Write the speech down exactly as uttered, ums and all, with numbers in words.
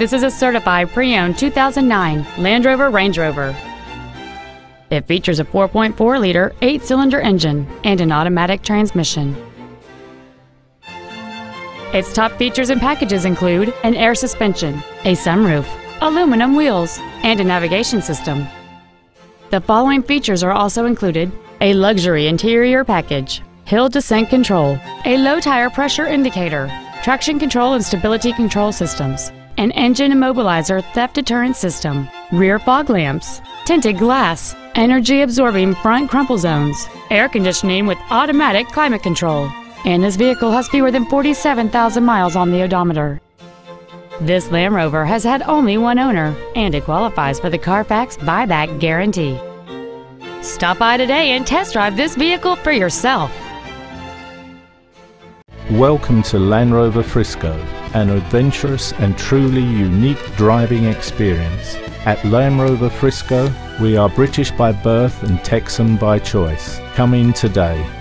This is a certified pre-owned two thousand nine Land Rover Range Rover. It features a four point four liter eight-cylinder engine and an automatic transmission. Its top features and packages include an air suspension, a sunroof, aluminum wheels, and a navigation system. The following features are also included: a luxury interior package, hill descent control, a low tire pressure indicator, traction control and stability control systems, an engine immobilizer theft deterrent system, rear fog lamps, tinted glass, energy-absorbing front crumple zones, air conditioning with automatic climate control, and this vehicle has fewer than forty-seven thousand miles on the odometer. This Land Rover has had only one owner, and it qualifies for the Carfax buyback guarantee. Stop by today and test drive this vehicle for yourself. Welcome to Land Rover Frisco, an adventurous and truly unique driving experience. At Land Rover Frisco, we are British by birth and Texan by choice. Come in today.